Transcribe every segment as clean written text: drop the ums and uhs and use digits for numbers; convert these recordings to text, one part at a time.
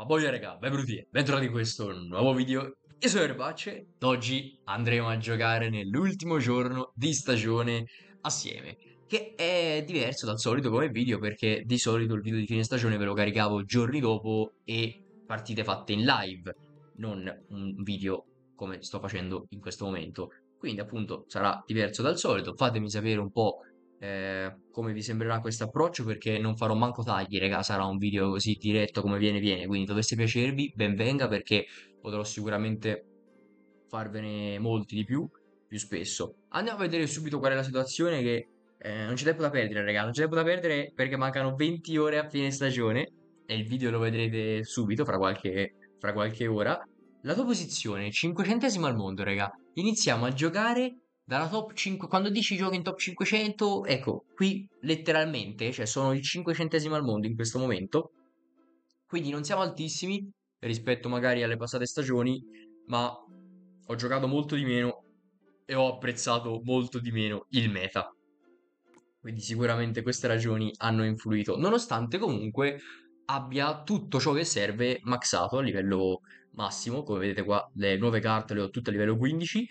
Ma buona raga, benvenuti e bentornati in questo nuovo video. Io sono ErBacce ed oggi andremo a giocare nell'ultimo giorno di stagione assieme, che è diverso dal solito come video, perché di solito il video di fine stagione ve lo caricavo giorni dopo e partite fatte in live, non un video come sto facendo in questo momento. Quindi appunto sarà diverso dal solito. Fatemi sapere un po' come vi sembrerà questo approccio, perché non farò manco tagli, raga, sarà un video così diretto come viene, quindi dovesse piacervi ben venga, perché potrò sicuramente farvene molti di più spesso. Andiamo a vedere subito qual è la situazione, che non c'è tempo da perdere, raga, non c'è tempo da perdere, perché mancano 20 ore a fine stagione e il video lo vedrete subito fra qualche ora. La tua posizione, 500esima al mondo, raga. Iniziamo a giocare dalla top 5, quando dici giochi in top 500, ecco, qui letteralmente, cioè sono il 500esimo al mondo in questo momento, quindi non siamo altissimi rispetto magari alle passate stagioni, ma ho giocato molto di meno e ho apprezzato molto di meno il meta, quindi sicuramente queste ragioni hanno influito, nonostante comunque abbia tutto ciò che serve maxato a livello massimo. Come vedete qua le nuove carte le ho tutte a livello 15.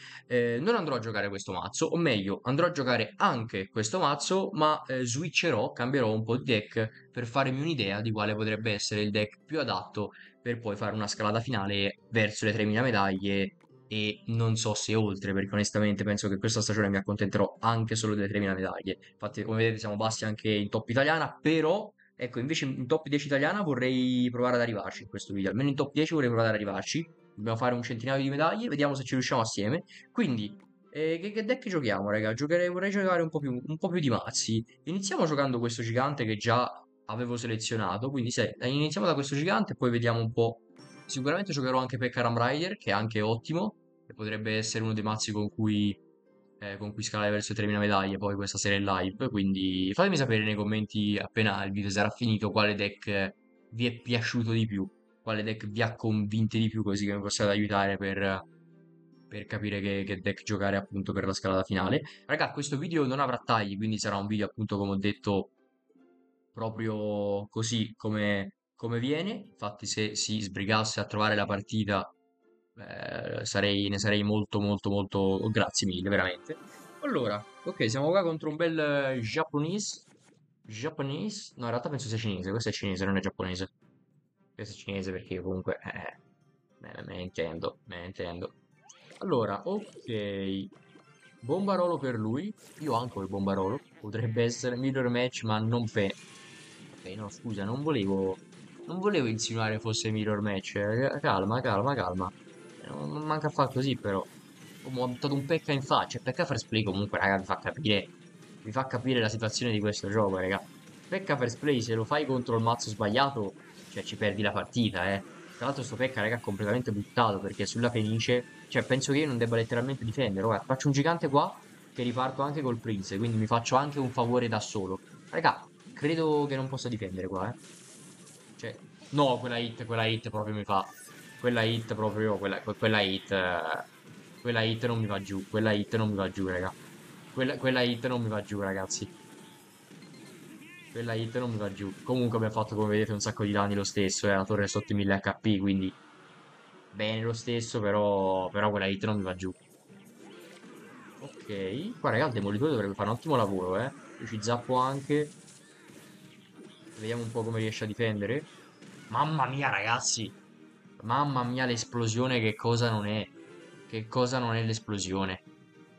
Non andrò a giocare questo mazzo, o meglio andrò a giocare anche questo mazzo, ma switcherò, cambierò un po' di deck per farmi un'idea di quale potrebbe essere il deck più adatto per poi fare una scalata finale verso le 3000 medaglie e non so se oltre, perché onestamente penso che questa stagione mi accontenterò anche solo delle 3000 medaglie. Infatti come vedete siamo bassi anche in top italiana, però ecco, invece in top 10 italiana vorrei provare ad arrivarci in questo video. Almeno in top 10 vorrei provare ad arrivarci. Dobbiamo fare un centinaio di medaglie. Vediamo se ci riusciamo assieme. Quindi, che deck giochiamo, raga? Vorrei giocare un po' più di mazzi. Iniziamo giocando questo gigante che già avevo selezionato. Quindi iniziamo da questo gigante e poi vediamo un po'. Sicuramente giocherò anche Pekkaram Rider, che è anche ottimo. E potrebbe essere uno dei mazzi con cui scalare verso 3.000 medaglie poi questa sera in live, quindi fatemi sapere nei commenti appena il video sarà finito quale deck vi è piaciuto di più, quale deck vi ha convinto di più, così che mi possiate aiutare per capire che deck giocare appunto per la scalata finale. Raga, questo video non avrà tagli, quindi sarà un video appunto come ho detto proprio così come viene. Infatti se si sbrigasse a trovare la partita ne sarei molto oh, grazie mille veramente. Allora, ok, siamo qua contro un bel Japanese, no in realtà penso sia cinese, questo è cinese, non è giapponese, questo è cinese perché comunque me ne intendo. Allora, ok, bombarolo per lui, io anche ho il bombarolo, potrebbe essere miglior match ma non fe. Ok, no scusa, non volevo insinuare fosse miglior match, calma. Non manca a fare così, però. Ho buttato un pecca in faccia. Pecca fair play comunque, raga, vi fa capire la situazione di questo gioco, raga. Pecca fair play, se lo fai contro il mazzo sbagliato, cioè ci perdi la partita, eh. Tra l'altro sto pecca, raga, è completamente buttato, perché sulla fenice, cioè penso che io non debba letteralmente difendere. Guarda, faccio un gigante qua che riparto anche col prince, quindi mi faccio anche un favore da solo. Raga, credo che non possa difendere qua, eh. Cioè, no, quella hit proprio mi fa... Quella hit non mi va giù, raga. Quella hit non mi va giù, ragazzi. Quella hit non mi va giù. Comunque abbiamo fatto, come vedete, un sacco di danni lo stesso. La torre è sotto i 1000 HP, quindi... Bene lo stesso, però quella hit non mi va giù. Ok. Qua, raga, il demolitore dovrebbe fare un ottimo lavoro, eh. Io ci zappo anche. Vediamo un po' come riesce a difendere. Mamma mia, ragazzi! Mamma mia l'esplosione, che cosa non è? Che cosa non è l'esplosione?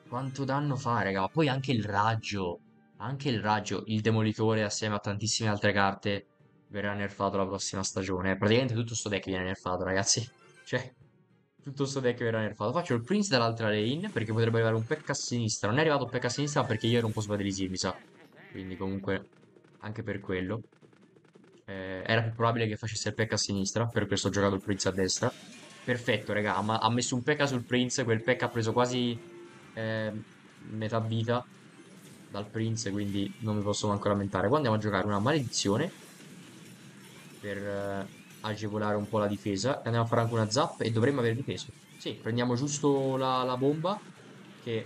Quanto danno fa, raga? Ma poi anche il raggio. Anche il raggio. Il demolitore assieme a tantissime altre carte verrà nerfato la prossima stagione. Praticamente tutto sto deck viene nerfato, ragazzi. Cioè, tutto sto deck verrà nerfato. Faccio il Prince dall'altra lane, perché potrebbe arrivare un pecca a sinistra. Non è arrivato un pecca a sinistra perché io ero un po' sbadelisì, mi sa. Quindi comunque, anche per quello. Era più probabile che facesse il pecca a sinistra, per questo ho giocato il Prince a destra. Perfetto, raga, ma ha messo un pecca sul Prince, quel pecca ha preso quasi metà vita dal Prince, quindi non mi posso manco lamentare. Qua andiamo a giocare una maledizione per agevolare un po' la difesa. Andiamo a fare anche una zap e dovremmo aver difeso. Sì, prendiamo giusto la bomba, che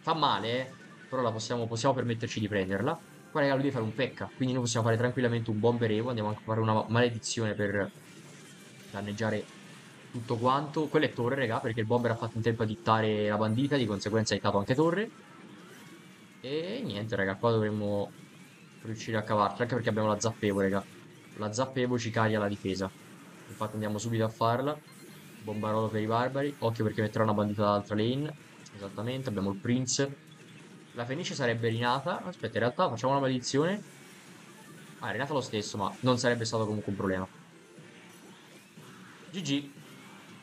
fa male, però la possiamo permetterci di prenderla. Qua raga lui deve fare un pecca, quindi noi possiamo fare tranquillamente un bomber evo. Andiamo anche a fare una maledizione per danneggiare tutto quanto. Quella è torre, raga, perché il bomber ha fatto in tempo a dittare la bandita, di conseguenza ha aiutato anche torre. E niente, raga, qua dovremmo riuscire a cavarci, anche perché abbiamo la zappevo, raga. La zappevo ci caglia la difesa. Infatti andiamo subito a farla. Bombarolo per i barbari. Occhio perché metterà una bandita dall'altra lane. Esattamente, abbiamo il prince. La Fenice sarebbe rinata. Aspetta, in realtà facciamo una maledizione. Ah, è rinata lo stesso, ma non sarebbe stato comunque un problema. GG.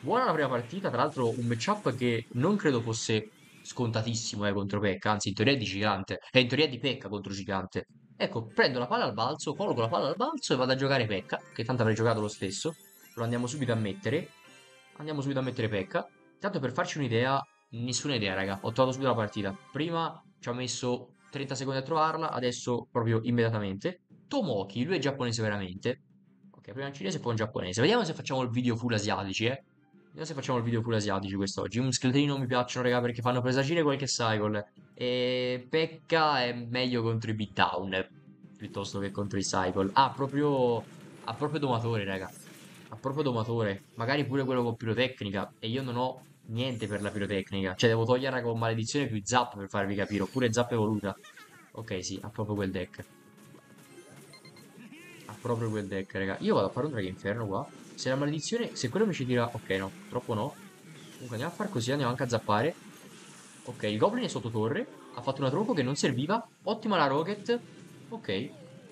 Buona la prima partita. Tra l'altro un matchup che non credo fosse scontatissimo contro Pekka. Anzi, in teoria è di gigante. In teoria è di Pekka contro gigante. Ecco, prendo la palla al balzo, colgo la palla al balzo e vado a giocare Pekka, che tanto avrei giocato lo stesso. Lo andiamo subito a mettere. Andiamo subito a mettere Pekka. Tanto per farci un'idea, nessuna idea, raga. Ho trovato subito la partita. Prima ci ho messo 30 secondi a trovarla, adesso proprio immediatamente. Tomoki, lui è giapponese veramente. Ok, prima un cinese e poi un giapponese. Vediamo se facciamo il video full asiatici, Vediamo se facciamo il video full asiatici quest'oggi. Un scheletino mi piacciono, raga, perché fanno presagire qualche cycle. E Pekka è meglio contro i beatdown piuttosto che contro i cycle. Ah, proprio... ha proprio domatore, raga. Ha proprio domatore. Magari pure quello con pirotecnica. E io non ho niente per la pirotecnica. Cioè devo toglierla con maledizione più zap per farvi capire. Oppure zap evoluta. Ok, sì, ha proprio quel deck. Ha proprio quel deck, raga. Io vado a fare un drag inferno qua. Se la maledizione... se quello mi ci tira... ok, no, troppo no. Comunque andiamo a far così, andiamo anche a zappare. Ok, il goblin è sotto torre. Ha fatto una tronco che non serviva. Ottima la rocket. Ok.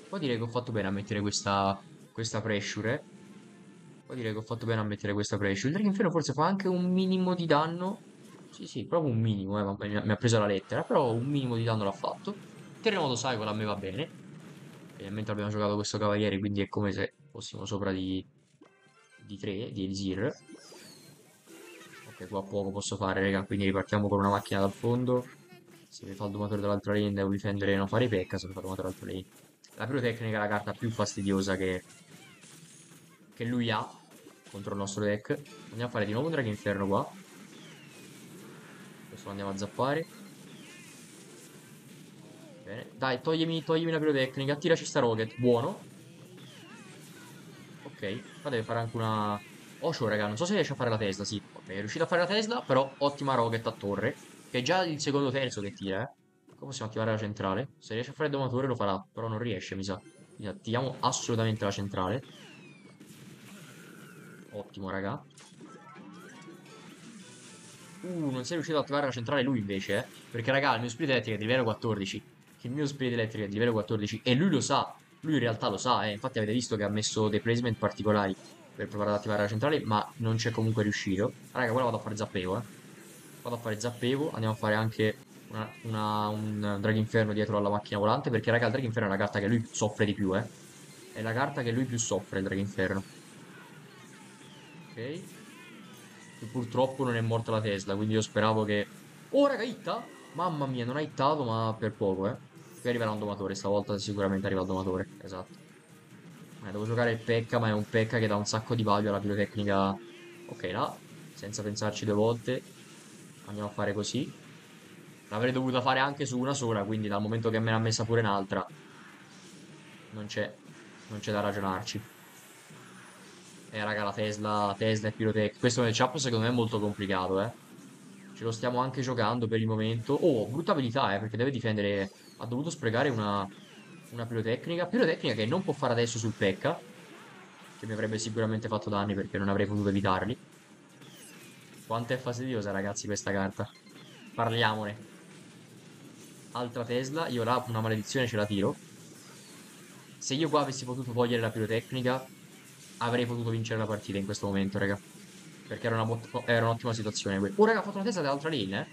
Poi direi che ho fatto bene a mettere questa pressure, Poi direi che ho fatto bene a mettere questa pressure. Il Drag Inferno forse fa anche un minimo di danno. Sì, sì, proprio un minimo, mi ha preso la lettera. Però un minimo di danno l'ha fatto. Terremoto cycle a me va bene. E mentre abbiamo giocato questo cavaliere, quindi è come se fossimo sopra di 3, di Elisir. Ok, qua poco posso fare, raga. Quindi ripartiamo con una macchina dal fondo. Se mi fa il domatore dall'altra lane devo difendere e non fare Pekka. Se mi fa il domatore dall'altra lane. La pirotecnica è la carta più fastidiosa che lui ha contro il nostro deck. Andiamo a fare di nuovo un drag inferno qua. Adesso lo andiamo a zappare. Bene. Dai, toglimi la pirotecnica. Tiraci sta rocket. Buono. Ok, qua deve fare anche una... Osho, raga, non so se riesce a fare la Tesla, sì. Ok, è riuscito a fare la Tesla, però ottima rocket a torre. Che è già il secondo terzo che tira, Qua possiamo attivare la centrale. Se riesce a fare il domatore lo farà, però non riesce, mi sa. Quindi attiviamo assolutamente la centrale. Ottimo, raga. Non sei riuscito ad attivare la centrale lui invece, Perché, raga, il mio spirito elettrico è di livello 14. Il mio spirito elettrico è di livello 14. E lui lo sa. Lui in realtà lo sa, Infatti avete visto che ha messo dei placement particolari per provare ad attivare la centrale, ma non c'è comunque riuscito. Raga, ora vado a fare zappevo, Vado a fare zappevo. Andiamo a fare anche un drag inferno dietro alla macchina volante. Perché, raga, il drag inferno è la carta che lui soffre di più, È la carta che lui più soffre, il drag inferno. Ok. E purtroppo non è morta la Tesla, quindi io speravo che... Oh, raga, hitta! Mamma mia, non ha hittato, ma per poco, Qui arriverà un domatore, stavolta sicuramente arriva il domatore. Esatto. Devo giocare il Pekka, ma è un Pekka che dà un sacco di value alla pirotecnica. Ok, là, senza pensarci due volte, andiamo a fare così. L'avrei dovuta fare anche su una sola, quindi dal momento che me l'ha messa pure un'altra, non c'è da ragionarci. Raga, la Tesla e pirotecnica. Questo matchup secondo me è molto complicato, Ce lo stiamo anche giocando per il momento. Oh, brutta abilità, perché deve difendere... Ha dovuto sprecare una pirotecnica che non può fare adesso sul Pekka, che mi avrebbe sicuramente fatto danni perché non avrei potuto evitarli. Quanto è fastidiosa, ragazzi, questa carta. Parliamone. Altra Tesla. Io là una maledizione ce la tiro. Se io qua avessi potuto togliere la pirotecnica avrei potuto vincere la partita in questo momento, raga, perché era un'ottima situazione. Oh, raga, ho fatto una Tesla dall'altra lane,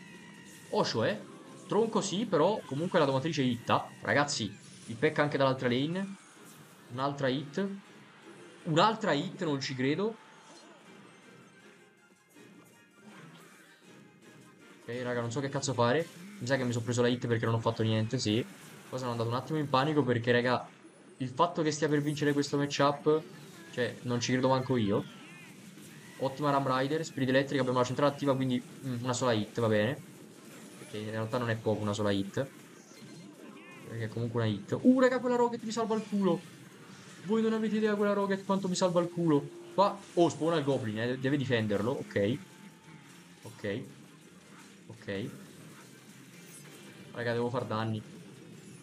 Osho, tronco sì, però comunque la domatrice hitta, ragazzi. Il Pekka anche dall'altra lane. Un'altra hit. Un'altra hit, non ci credo. Ok, raga, non so che cazzo fare. Mi sa che mi sono preso la hit perché non ho fatto niente, sì. Poi sono andato un attimo in panico perché, raga, il fatto che stia per vincere questo matchup, cioè, non ci credo manco io. Ottima Ram Rider, Spirit Electric, abbiamo la centrale attiva, quindi una sola hit, va bene. Perché in realtà non è poco una sola hit. Perché è comunque una hit. Raga, quella rocket mi salva il culo. Voi non avete idea quella rocket quanto mi salva il culo. qua. Oh, spawna il goblin, deve difenderlo. Ok. Ok. Ok. Raga, devo far danni.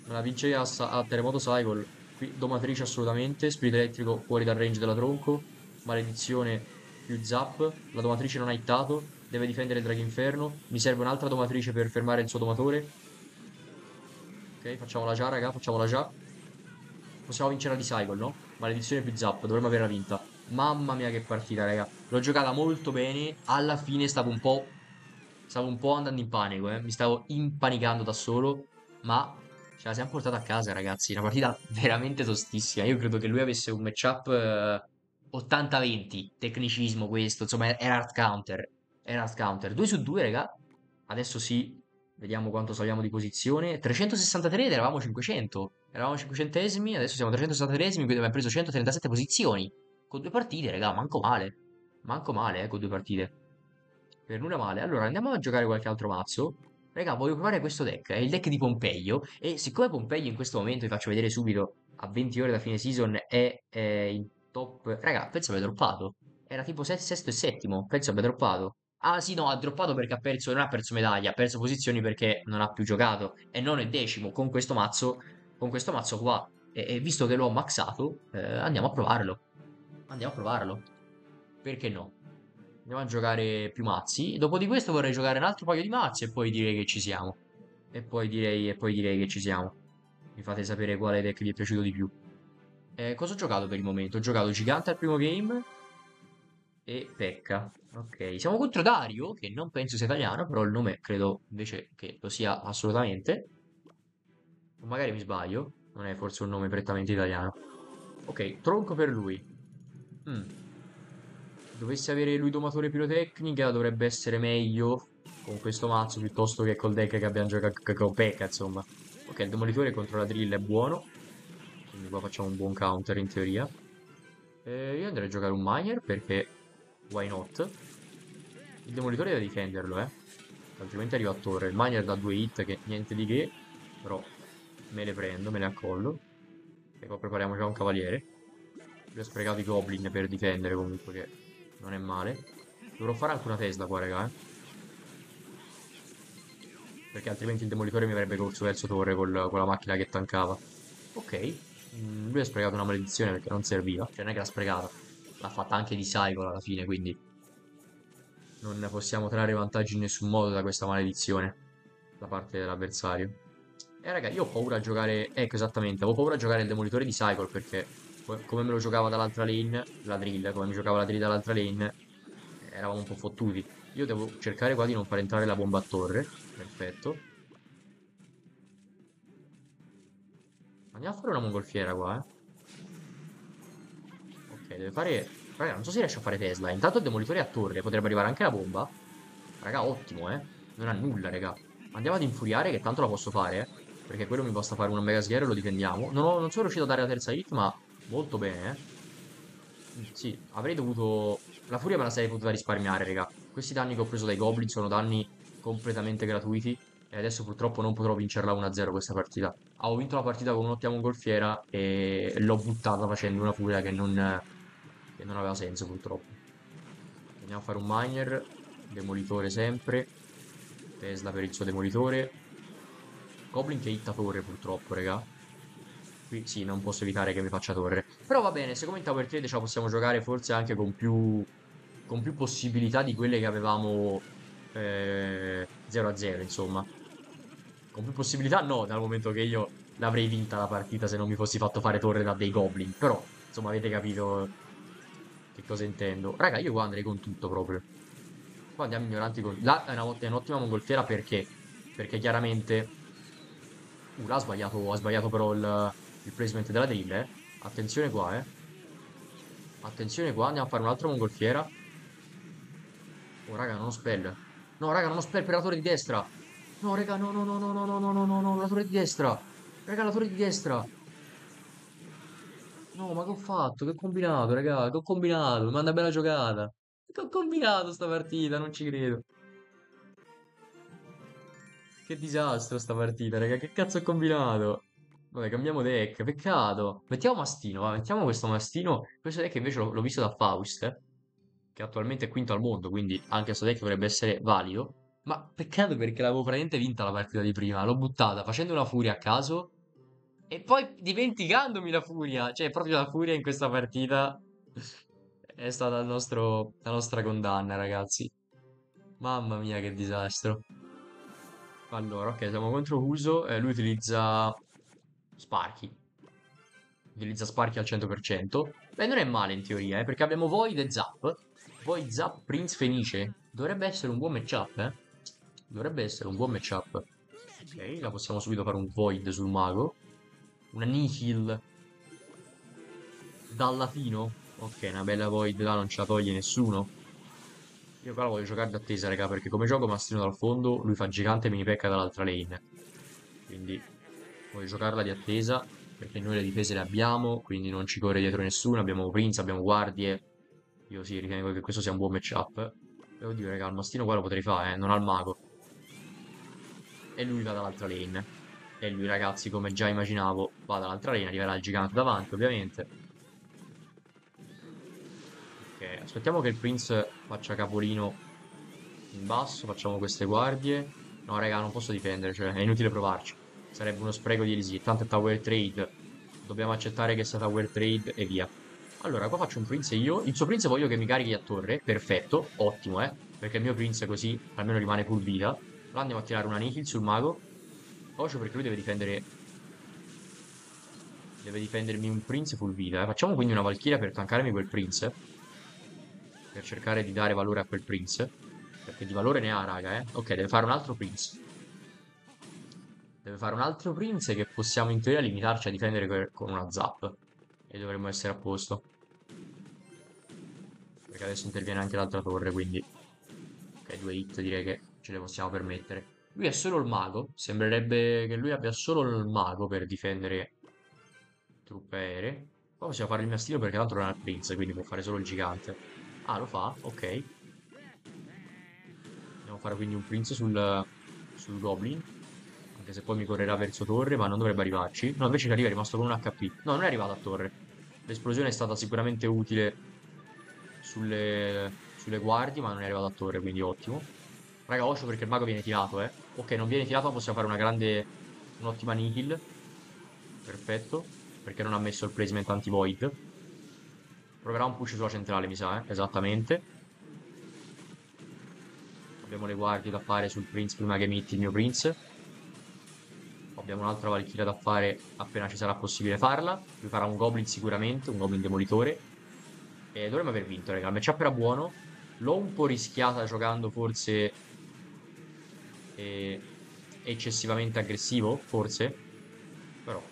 Me la vince a Terremoto Cycle. Qui domatrice assolutamente. Spirito elettrico fuori dal range della tronco. Maledizione più zap. La domatrice non ha hittato. Deve difendere il Draginferno. Mi serve un'altra domatrice per fermare il suo domatore. Ok, facciamola già, raga. Facciamola già. Possiamo vincere la di Cycle, no? Maledizione più zap. Dovremmo averla vinta. Mamma mia che partita, raga. L'ho giocata molto bene. Alla fine stavo un po' andando in panico, Mi stavo impanicando da solo. Ma ce la siamo portata a casa, ragazzi. Una partita veramente tostissima. Io credo che lui avesse un matchup 80-20. Tecnicismo questo. Insomma, era hard counter. Era hard counter. 2 su 2, raga. Adesso sì. Vediamo quanto saliamo di posizione. 363 ed eravamo 500. Eravamo 500esimi. Adesso siamo 363esimi. Quindi abbiamo preso 137 posizioni. Con 2 partite, raga. Manco male. Manco male, con 2 partite. Per nulla male. Allora, andiamo a giocare qualche altro mazzo. Raga, voglio provare questo deck, è il deck di Pompeio, e siccome Pompeio in questo momento, vi faccio vedere subito, a 20 ore da fine season è in top... Raga, penso abbia droppato, era tipo sesto e settimo, penso abbia droppato. Ah sì, no, ha droppato perché non ha perso medaglia, ha perso posizioni perché non ha più giocato, e non è decimo con questo mazzo qua, e visto che l'ho maxato, andiamo a provarlo, perché no? Andiamo a giocare più mazzi. Dopo di questo vorrei giocare un altro paio di mazzi e poi direi che ci siamo. E poi direi che ci siamo. Mi fate sapere quale deck vi è piaciuto di più. Cosa ho giocato per il momento? Ho giocato Gigante al primo game. E Pecca. Ok. Siamo contro Dario, che non penso sia italiano, però il nome credo invece che lo sia assolutamente. O magari mi sbaglio. Non è forse un nome prettamente italiano. Ok. Tronco per lui. Dovesse avere lui domatore pirotecnica, dovrebbe essere meglio con questo mazzo piuttosto che col deck che abbiamo giocato con Pecca, insomma. Ok, il demolitore contro la drill è buono, quindi qua facciamo un buon counter in teoria. Io andrei a giocare un miner perché why not. Il demolitore deve difenderlo, altrimenti arriva a torre. Il miner dà 2 hit, che niente di che, però me le prendo, me le accollo. E qua prepariamo già un cavaliere. Lui ha sprecato i goblin per difendere comunque, che non è male. Dovrò fare anche una Tesla qua, raga, perché altrimenti il demolitore mi avrebbe corso verso torre con la macchina che tankava. Ok. Lui ha sprecato una maledizione perché non serviva. Cioè non è che l'ha sprecata, l'ha fatta anche di cycle alla fine, quindi non possiamo trarre vantaggi in nessun modo da questa maledizione da parte dell'avversario. Raga, io ho paura a giocare... Ecco, esattamente, avevo paura a giocare il demolitore di cycle perché... Come me lo giocava dall'altra lane, la drill, come mi giocava la drill dall'altra lane, eravamo un po' fottuti. Io devo cercare qua di non far entrare la bomba a torre. Perfetto. Andiamo a fare una mongolfiera qua, Ok, deve fare... Raga, non so se riesce a fare Tesla. Intanto il demolitore è a torre, potrebbe arrivare anche la bomba. Raga, ottimo, Non ha nulla, raga. Andiamo ad infuriare, che tanto la posso fare, perché quello mi basta fare una mega sghiera e lo difendiamo. Non sono riuscito a dare la terza hit, ma... molto bene, Sì, avrei dovuto... La furia me la sarei potuta risparmiare, raga. Questi danni che ho preso dai goblin sono danni completamente gratuiti. E adesso purtroppo non potrò vincerla 1-0 questa partita. Ho vinto la partita con un'ottima mongolfiera e l'ho buttata facendo una furia che non aveva senso, purtroppo. Andiamo a fare un miner. Demolitore sempre. Tesla per il suo demolitore. Goblin che hitta torre, purtroppo, raga. Sì, non posso evitare che mi faccia torre. Però va bene, siccome in Tower Trade ce la possiamo giocare forse anche con più possibilità di quelle che avevamo 0-0, insomma. Con più possibilità no, dal momento che io l'avrei vinta la partita se non mi fossi fatto fare torre da dei goblin. Però, insomma, avete capito che cosa intendo. Raga, io qua andrei con tutto proprio. Qua andiamo ignoranti con... Là è un'ottima mongolfiera perché? Perché chiaramente... ha sbagliato però il placement della drill, Attenzione qua, Attenzione qua, andiamo a fare un'altra mongolfiera. Oh, raga, non ho spell. No, raga, non ho spell per la torre di destra. No, raga, no, la torre di destra. Raga, la torre di destra. No, ma che ho fatto? Che ho combinato, raga? Che ho combinato? Mi manda bella giocata. Che ho combinato sta partita, non ci credo. Che disastro sta partita, raga. Che cazzo ho combinato? Vabbè, cambiamo deck, peccato. Mettiamo Mastino, va, mettiamo questo Mastino. Questo deck invece l'ho visto da Faust, che attualmente è quinto al mondo, quindi anche questo deck dovrebbe essere valido. Ma peccato perché l'avevo praticamente vinta la partita di prima. L'ho buttata facendo una furia a caso e poi dimenticandomi la furia. Cioè proprio la furia in questa partita è stata la nostra condanna, ragazzi. Mamma mia che disastro. Allora, ok, siamo contro Huso. Lui utilizza Sparky. Utilizza Sparky al 100%. Beh, non è male in teoria, perché abbiamo Void e Zap. Void, Zap, Prince, Fenice. Dovrebbe essere un buon matchup, eh. Dovrebbe essere un buon matchup. Ok, la possiamo subito fare un Void sul mago. Una Nihil dal latino. Ok, una bella Void là, non ce la toglie nessuno. Io qua la voglio giocare d'attesa, raga, perché come gioco Mastino dal fondo, lui fa gigante e mi pecca dall'altra lane. Quindi voglio giocarla di attesa, perché noi le difese le abbiamo, quindi non ci corre dietro nessuno, abbiamo Prince, abbiamo Guardie. Io sì, ritengo che questo sia un buon matchup. Devo dire, raga, il Mastino qua lo potrei fare, non al mago. E lui va dall'altra lane. E lui, ragazzi, come già immaginavo, va dall'altra lane, arriverà il gigante davanti, ovviamente. Aspettiamo che il Prince faccia capolino in basso. Facciamo queste guardie. No, raga, non posso difendere, cioè è inutile provarci. Sarebbe uno spreco di elisir. Tanto è Tower Trade. Dobbiamo accettare che sia Tower Trade e via. Allora, qua faccio un Prince io. Il suo Prince voglio che mi carichi a torre. Perfetto, ottimo, perché il mio Prince così almeno rimane full vita. Là andiamo a tirare una Nihil sul mago. Occhio perché lui deve difendere. Deve difendermi un Prince full vita, Facciamo quindi una Valchiria per tankarmi quel Prince, per cercare di dare valore a quel Prince, perché di valore ne ha, raga, Ok, deve fare un altro Prince. Deve fare un altro Prince che possiamo in teoria limitarci a difendere con una Zap. E dovremmo essere a posto, perché adesso interviene anche l'altra torre, quindi ok, 2 hit direi che ce le possiamo permettere. Lui è solo il mago. Sembrerebbe che lui abbia solo il mago per difendere truppe aeree. Poi possiamo fare il mastino perché tanto non ha il Prince, quindi può fare solo il gigante. Ah, lo fa? Ok. Andiamo a fare quindi un Prince sul Goblin. Anche se poi mi correrà verso torre, ma non dovrebbe arrivarci. No, invece che arriva è rimasto con un HP. No, non è arrivato a torre. L'esplosione è stata sicuramente utile sulle guardie, ma non è arrivato a torre, quindi ottimo. Raga, occhio perché il mago viene tirato, Ok, non viene tirato, ma possiamo fare un'ottima Nihil. Perfetto. Perché non ha messo il placement anti-void. Proverà un push sulla centrale, mi sa, esattamente. Abbiamo le guardie da fare sul Prince prima che metti il mio Prince. Abbiamo un'altra Valchiria da fare appena ci sarà possibile farla. Lui farà un Goblin sicuramente, un Goblin demolitore. E dovremmo aver vinto, raga. Il matchup era buono. L'ho un po' rischiata giocando forse eccessivamente aggressivo, forse. Però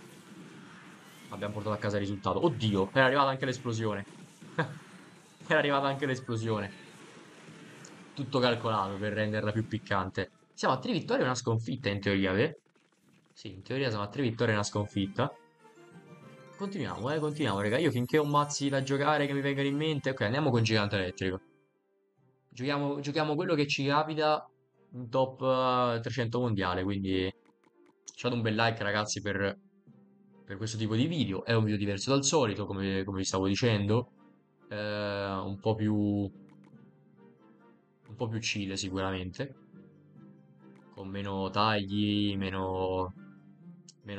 abbiamo portato a casa il risultato. Oddio, era arrivata anche l'esplosione. Era arrivata anche l'esplosione. Tutto calcolato per renderla più piccante. Siamo a 3 vittorie e una sconfitta in teoria, beh? Sì, in teoria siamo a 3 vittorie e una sconfitta. Continuiamo, raga. Io finché ho mazzi da giocare che mi vengano in mente. Ok, andiamo con gigante elettrico. Giochiamo quello che ci capita. Un top 300 mondiale. Quindi lasciate un bel like, ragazzi, per questo tipo di video. È un video diverso dal solito, come vi stavo dicendo. Un po' più chill sicuramente, con meno tagli, meno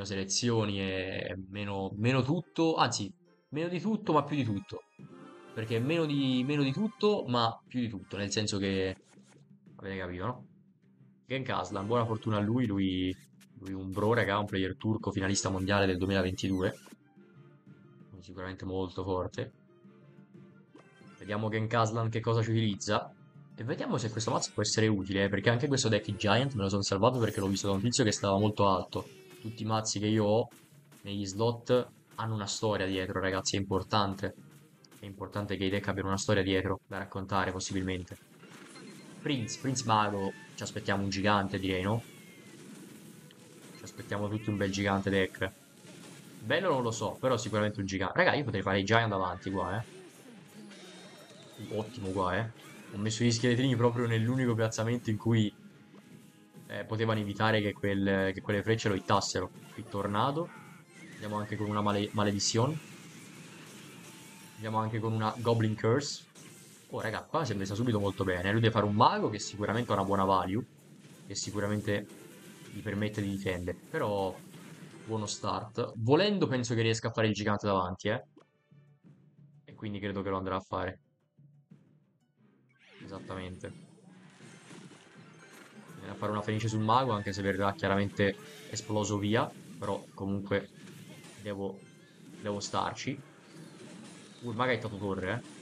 selezioni e meno tutto, anzi meno di tutto ma più di tutto, perché meno di tutto ma più di tutto, nel senso che avete capito, no? Genkaslan, buona fortuna a lui un bro, raga, un player turco finalista mondiale del 2022, sicuramente molto forte. Vediamo Genkaslan che cosa ci utilizza. E vediamo se questo mazzo può essere utile. Perché anche questo deck Giant me lo sono salvato perché l'ho visto da un tizio che stava molto alto. Tutti i mazzi che io ho negli slot hanno una storia dietro, ragazzi. È importante. È importante che i deck abbiano una storia dietro da raccontare, possibilmente. Prince Mago. Ci aspettiamo un gigante, direi, no? Ci aspettiamo tutti un bel gigante deck. Bello non lo so, però sicuramente un gigante. Raga, io potrei fare i Giant davanti qua, Ottimo qua, Ho messo gli scheletrini proprio nell'unico piazzamento in cui potevano evitare che quelle frecce lo hittassero. Qui tornado. Andiamo anche con una maledizione. Andiamo anche con una Goblin Curse. Oh raga, qua si è messa subito molto bene. Lui deve fare un mago che sicuramente ha una buona value, che sicuramente gli permette di difendere. Però buono start. Volendo penso che riesca a fare il gigante davanti, eh. E quindi credo che lo andrà a fare. Esattamente. A fare una fenice sul mago, anche se verrà chiaramente esploso via, però comunque devo starci. Il mago è stato torre, eh.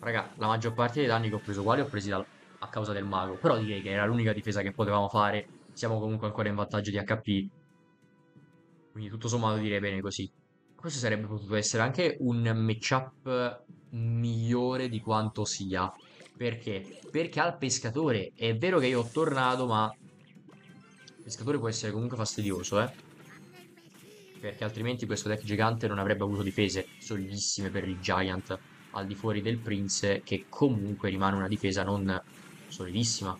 Raga, la maggior parte dei danni che ho preso qua li ho presi a causa del mago, però direi che era l'unica difesa che potevamo fare. Siamo comunque ancora in vantaggio di HP, quindi tutto sommato direi bene così. Questo sarebbe potuto essere anche un matchup migliore di quanto sia. Perché? Perché ha il pescatore. È vero che io ho tornato, ma il pescatore può essere comunque fastidioso, eh. Perché altrimenti questo deck gigante non avrebbe avuto difese solidissime per il Giant, al di fuori del Prince, che comunque rimane una difesa non solidissima,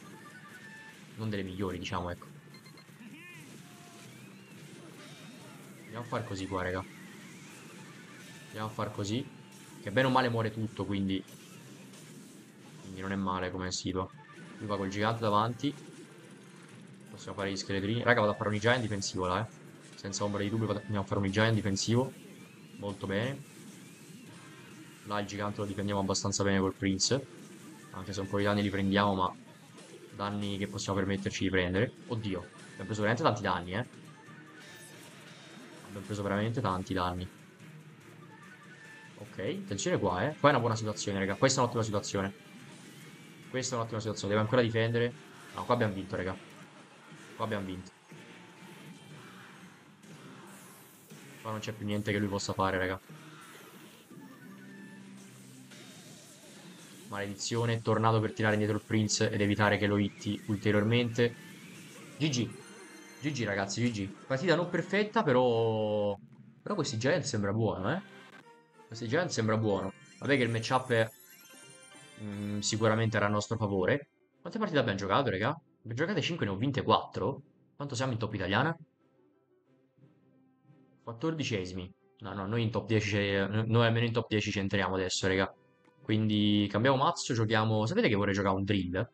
non delle migliori, diciamo, ecco. Andiamo a far così qua, raga. Andiamo a far così. Che bene o male muore tutto, quindi... Quindi non è male come sito. Lui va col gigante davanti. Possiamo fare gli scheletrini. Raga, vado a fare un giant difensivo là, eh. Senza ombra di dubbio andiamo a fare un giant difensivo. Molto bene. Là il gigante lo difendiamo abbastanza bene col Prince. Anche se un po' di danni li prendiamo, ma danni che possiamo permetterci di prendere. Oddio, abbiamo preso veramente tanti danni, eh. Abbiamo preso veramente tanti danni. Ok, attenzione qua, eh. Qua è una buona situazione, raga. Questa è un'ottima situazione. Questa è un'ottima situazione, deve ancora difendere. No, qua abbiamo vinto, raga. Qua abbiamo vinto. Qua non c'è più niente che lui possa fare, raga. Maledizione, tornato per tirare indietro il Prince ed evitare che lo hitti ulteriormente. GG. GG, ragazzi, GG. Partita non perfetta, però... Però questi Giant sembra buono, eh. Questi Giant sembra buono. Vabbè che il matchup è... sicuramente era a nostro favore. Quante partite abbiamo giocato, raga? Abbiamo giocato 5, ne ho vinte 4. Quanto siamo in top italiana? 14esimi. No, no, noi in top 10, noi almeno in top 10 ci entriamo adesso, raga. Quindi cambiamo mazzo, giochiamo... Sapete che vorrei giocare un drill?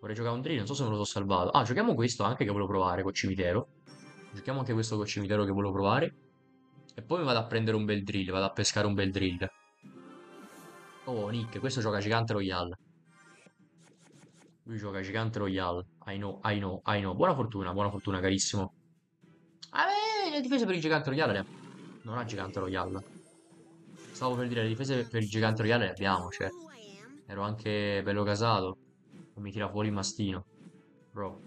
Vorrei giocare un drill, non so se me lo so salvato. Ah, giochiamo questo anche che volevo provare col cimitero. Giochiamo anche questo col cimitero che volevo provare. E poi vado a prendere un bel drill, vado a pescare un bel drill. Oh, Nick, questo gioca gigante royale. Lui gioca gigante royale. I know, I know, I know. Buona fortuna, carissimo. Ah, beh, le difese per il gigante royale. Non ha gigante royale. Stavo per dire, le difese per il gigante royale le abbiamo, cioè. Ero anche bello casato. Non mi tira fuori il mastino. Bro.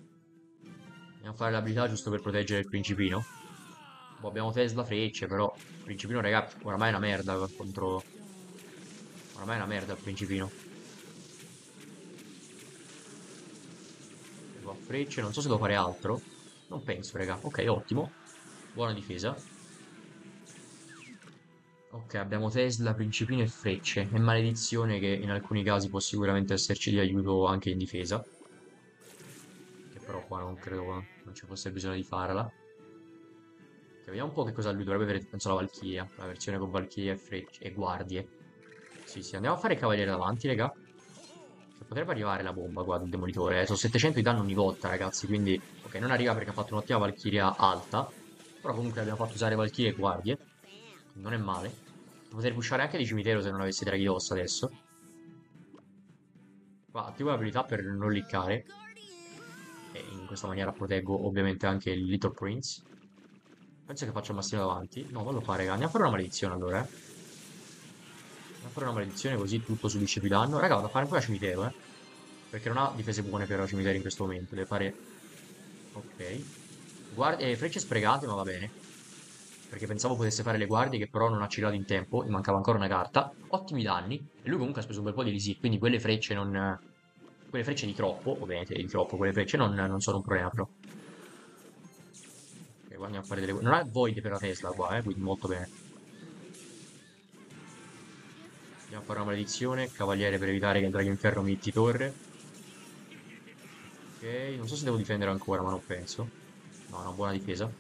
Andiamo a fare l'abilità giusto per proteggere il principino. Boh, abbiamo Tesla frecce, però... Il principino, raga, oramai è una merda contro... Ormai è una merda il principino. Devo a frecce. Non so se devo fare altro. Non penso, raga. Ok, ottimo. Buona difesa. Ok, abbiamo Tesla, principino e frecce. E maledizione che in alcuni casi può sicuramente esserci di aiuto anche in difesa. Che però qua non credo non ci fosse bisogno di farla. Ok, vediamo un po' che cosa lui dovrebbe avere. Penso la Valchiria. La versione con Valchiria e frecce e guardie. Sì, andiamo a fare il cavaliere davanti, raga. Cioè, potrebbe arrivare la bomba qua del demolitore, eh. Sono 700 di danno ogni volta, ragazzi. Quindi, ok, non arriva perché ha fatto un'ottima Valchiria alta. Però comunque abbiamo fatto usare Valchiria e guardie. Non è male. Potrei pushare anche di cimitero se non avessi Draghidos adesso. Qua attivo l'abilità per non liccare. E in questa maniera proteggo ovviamente anche il Little Prince. Penso che faccia il mastino davanti. No, non lo fa, raga. Andiamo a fare una maledizione allora, eh. A fare una maledizione così tutto subisce più danno. Raga, vado a fare ancora cimitero, eh. Perché non ha difese buone per la cimitero in questo momento. Deve fare... Ok. Guardie... frecce sprecate, ma va bene. Perché pensavo potesse fare le guardie, che però non ha girato in tempo. Gli mancava ancora una carta. Ottimi danni. E lui comunque ha speso un bel po' di elisir. Quindi quelle frecce non... Quelle frecce di troppo. Ovviamente di troppo. Quelle frecce non sono un problema, però. Ok, guardiamo a fare delle... Non ha void per la Tesla qua, eh. Quindi molto bene. Andiamo a fare una maledizione, cavaliere per evitare che il drago in ferro mi hitti torre. Ok, non so se devo difendere ancora, ma non penso. No, una buona difesa.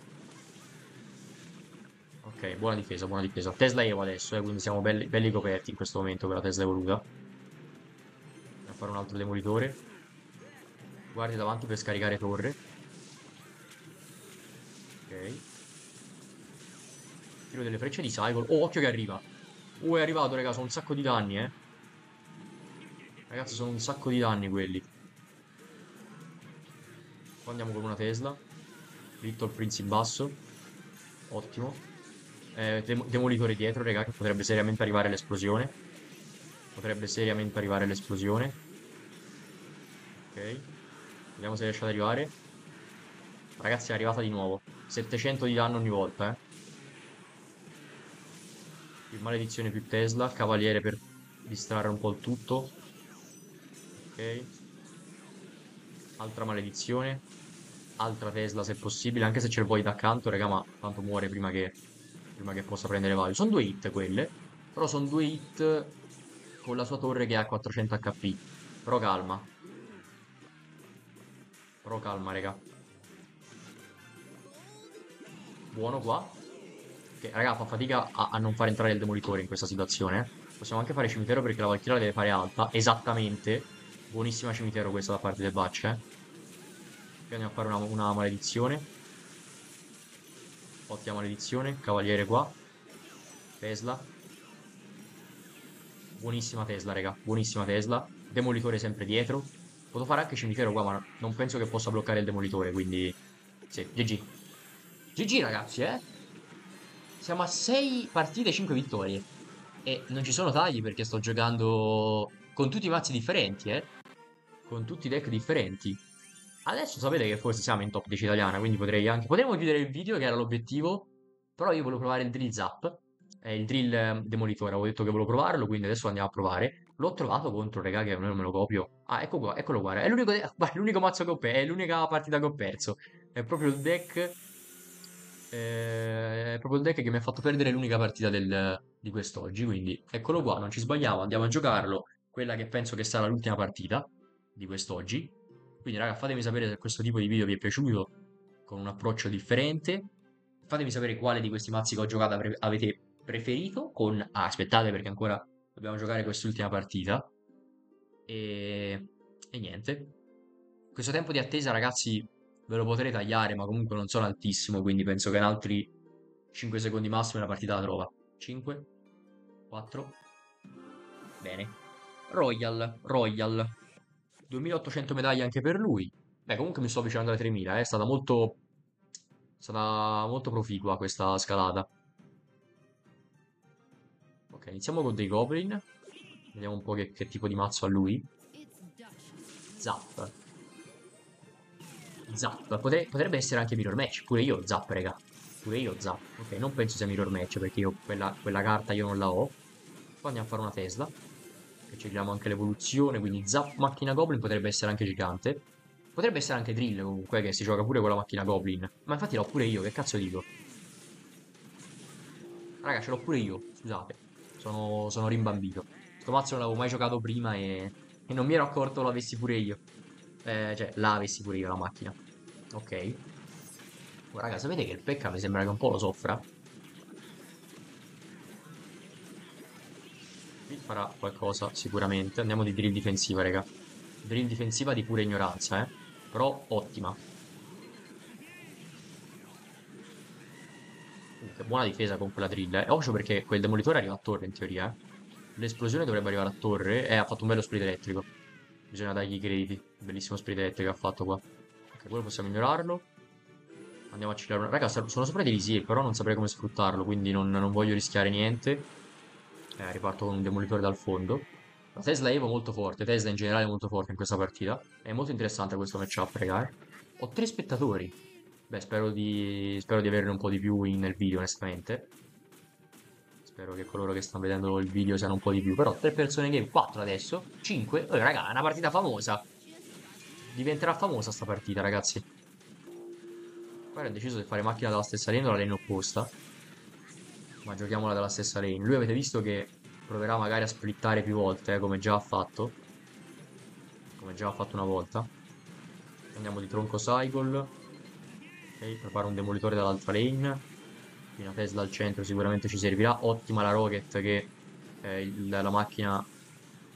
Ok, buona difesa, buona difesa. Tesla Evo adesso, quindi siamo belli coperti in questo momento con la Tesla evoluta. Andiamo a fare un altro demolitore. Guardi davanti per scaricare torre. Ok. Tiro delle frecce di cycle. Oh, occhio che arriva. È arrivato, raga, sono un sacco di danni, Ragazzi, sono un sacco di danni quelli. Qua andiamo con una Tesla. Dritto al Prince in basso. Ottimo. Demolitore dietro, raga, che potrebbe seriamente arrivare l'esplosione. Ok. Vediamo se riesce ad arrivare. Ragazzi, è arrivata di nuovo. 700 di danno ogni volta, Più maledizione, più Tesla. Cavaliere per distrarre un po' il tutto. Ok. Altra maledizione. Altra Tesla se possibile. Anche se ce lo vuoi da accanto, raga, ma tanto muore prima che possa prendere value. Sono due hit quelle. Però sono due hit con la sua torre che ha 400 HP. Però calma. Raga. Buono qua. Che, raga, fa fatica a non far entrare il demolitore in questa situazione. Possiamo anche fare cimitero perché la valchiria la deve fare alta. Esattamente. Buonissima cimitero questa da parte del Bacce. Qui andiamo a fare una maledizione. Ottima maledizione. Cavaliere qua. Tesla. Buonissima Tesla, raga. Buonissima Tesla. Demolitore sempre dietro. Potevo fare anche cimitero qua, ma non penso che possa bloccare il demolitore, quindi... Sì, GG. GG, ragazzi, Siamo a 6 partite e 5 vittorie. E non ci sono tagli perché sto giocando con tutti i mazzi differenti, Con tutti i deck differenti. Adesso sapete che forse siamo in top 10 italiana, quindi potremmo chiudere il video, che era l'obiettivo. Però io volevo provare il drill zap. Il drill demolitore, avevo detto che volevo provarlo, quindi adesso andiamo a provare. L'ho trovato contro, raga, che non me lo copio. Ah, ecco qua, eccolo qua. È l'unico mazzo che ho perso, è l'unica partita che ho perso. È proprio il deck... è proprio il deck che mi ha fatto perdere l'unica partita di quest'oggi. Quindi eccolo qua, non ci sbagliamo, andiamo a giocarlo. Quella che penso che sarà l'ultima partita di quest'oggi. Quindi raga, fatemi sapere se questo tipo di video vi è piaciuto, con un approccio differente. Fatemi sapere quale di questi mazzi che ho giocato avete preferito. Aspettate perché ancora dobbiamo giocare quest'ultima partita. E niente. Questo tempo di attesa, ragazzi, ve lo potrei tagliare, ma comunque non sono altissimo, quindi penso che in altri 5 secondi massimo la partita la trova. 5, 4, bene. Royal, 2800 medaglie anche per lui. Beh, comunque mi sto avvicinando alle 3000, è stata molto proficua questa scalata. Ok, iniziamo con dei Goblin, vediamo un po' che tipo di mazzo ha lui. Zap, potrebbe essere anche mirror match. Pure io zap, raga. Ok, non penso sia mirror match perché io quella carta io non la ho. Poi andiamo a fare una Tesla, che ci diamo anche l'evoluzione. Quindi zap macchina Goblin potrebbe essere anche gigante. Potrebbe essere anche drill comunque, che si gioca pure con la macchina Goblin. Ma infatti l'ho pure io, che cazzo dico? Raga, ce l'ho pure io, scusate. Sono rimbambito. Questo mazzo non l'avevo mai giocato prima e non mi ero accorto l'avessi pure io. Cioè, la avessi pure io la macchina. Ok. Oh, raga, sapete che il Pekka mi sembra che un po' lo soffra. Qui farà qualcosa sicuramente. Andiamo di drill difensiva, raga. Drill difensiva di pura ignoranza, però ottima. Che buona difesa con quella drill, Occhio perché quel demolitore arriva a torre in teoria, L'esplosione dovrebbe arrivare a torre. Ha fatto un bello split elettrico. Bisogna dargli i crediti. Bellissimo spiritette che ha fatto qua. Ok, quello possiamo ignorarlo. Andiamo a ciclare una... Raga, sono sopra dei visir, però non saprei come sfruttarlo, quindi non voglio rischiare niente. Riparto con un demolitore dal fondo. La Tesla Evo molto forte. Tesla in generale molto forte in questa partita. È molto interessante questo matchup, raga. Ho 3 spettatori. Beh, spero di averne un po' di più nel video, onestamente. Spero che coloro che stanno vedendo il video siano un po' di più. Però 3 persone in game, 4 adesso, 5. Oh, raga, è una partita famosa. Diventerà famosa sta partita, ragazzi. Poi ho deciso di fare macchina dalla stessa lane o la lane opposta. Ma giochiamola dalla stessa lane. Lui avete visto che proverà magari a splittare più volte, come già ha fatto. Una volta. Andiamo di tronco cycle. Ok, preparo un demolitore dall'altra lane. macchina, Tesla al centro sicuramente ci servirà. Ottima la Rocket che la macchina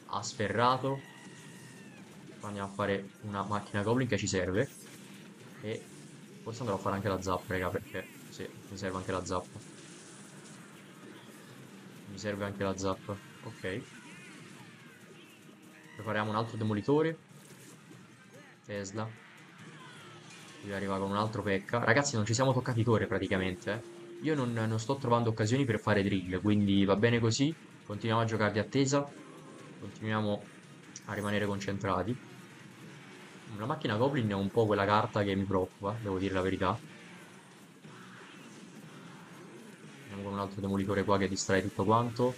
ha sferrato. Andiamo a fare una macchina Goblin che ci serve. E forse andrò a fare anche la zappa, raga, perché sì, mi serve anche la zappa. Mi serve anche la zappa. Ok. Prepariamo un altro demolitore. Tesla. Lui arriva con un altro Pekka. Ragazzi, non ci siamo toccati core praticamente. Io non sto trovando occasioni per fare drill, quindi va bene così. Continuiamo a giocare di attesa. Continuiamo a rimanere concentrati. La macchina Goblin è un po' quella carta che mi preoccupa, devo dire la verità. Andiamo con un altro demolitore qua che distrae tutto quanto.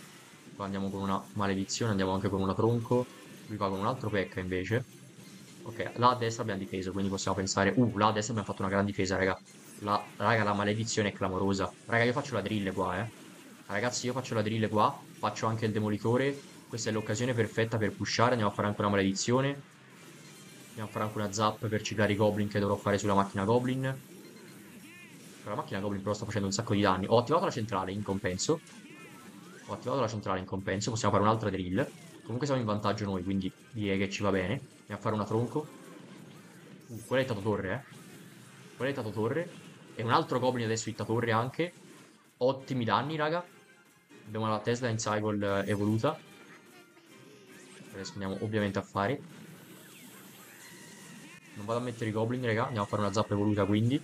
Qua andiamo con una maledizione, andiamo anche con una tronco. Lui va con un altro Pekka invece. Ok, là a destra abbiamo difeso, quindi possiamo pensare... là a destra abbiamo fatto una gran difesa, raga. Raga, la maledizione è clamorosa. Raga, io faccio la drill qua, Ragazzi, io faccio la drill qua. Faccio anche il demolitore. Questa è l'occasione perfetta per pushare. Andiamo a fare anche una maledizione. Andiamo a fare anche una zap per ciclare i Goblin che dovrò fare sulla macchina Goblin. Però la macchina Goblin però sta facendo un sacco di danni. Ho attivato la centrale in compenso. Possiamo fare un'altra drill. Comunque siamo in vantaggio noi, quindi direi che ci va bene. Andiamo a fare una tronco. Quella è Tato Torre, Quella è Tato Torre. E un altro Goblin adesso di Tato Torre anche. Ottimi danni, raga. Abbiamo la Tesla in cycle evoluta. Adesso andiamo ovviamente a fare... Non vado a mettere i Goblin, raga. Andiamo a fare una zappa evoluta, quindi.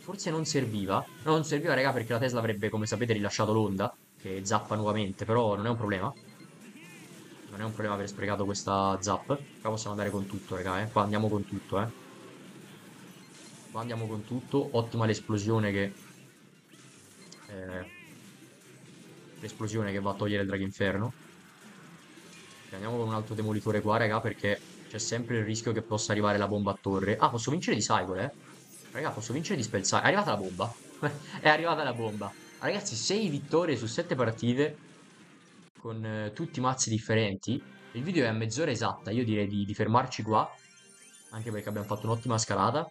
Forse non serviva. No, non serviva, raga, perché la Tesla avrebbe, come sapete, rilasciato l'onda, che zappa nuovamente. Però non è un problema. Non è un problema aver sprecato questa zap. Qua possiamo andare con tutto, raga, Qua andiamo con tutto, Qua andiamo con tutto. Ottima l'esplosione che... l'esplosione che va a togliere il drago inferno. Andiamo con un altro demolitore qua, raga, perché... c'è sempre il rischio che possa arrivare la bomba a torre. Ah, posso vincere di cycle, Raga, posso vincere di spell cycle. È arrivata la bomba. È arrivata la bomba. Ragazzi, 6 vittorie su 7 partite. Con tutti i mazzi differenti. Il video è a mezz'ora esatta. Io direi di fermarci qua. Anche perché abbiamo fatto un'ottima scalata.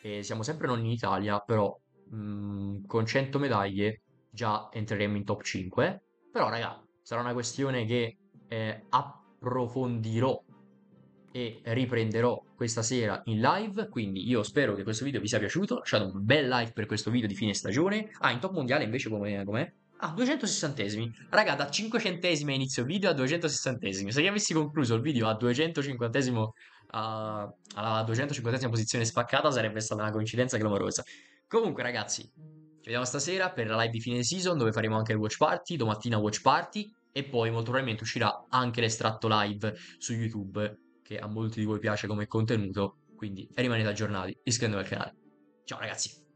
E siamo sempre non in Italia. Però con 100 medaglie già entreremo in top 5. Però, raga, sarà una questione che approfondirò e riprenderò questa sera in live, quindi io spero che questo video vi sia piaciuto. Lasciate un bel like per questo video di fine stagione. Ah, in top mondiale invece com'è? Ah, 260esimi. Raga, da 5 centesimi a inizio video a 260esimi. Se io avessi concluso il video a 250esimo, alla 250esima posizione spaccata, sarebbe stata una coincidenza clamorosa. Comunque, ragazzi, ci vediamo stasera per la live di fine season, dove faremo anche il watch party. Domattina watch party. E poi molto probabilmente uscirà anche l'estratto live su YouTube, che a molti di voi piace come contenuto, quindi rimanete aggiornati, iscrivetevi al canale. Ciao ragazzi!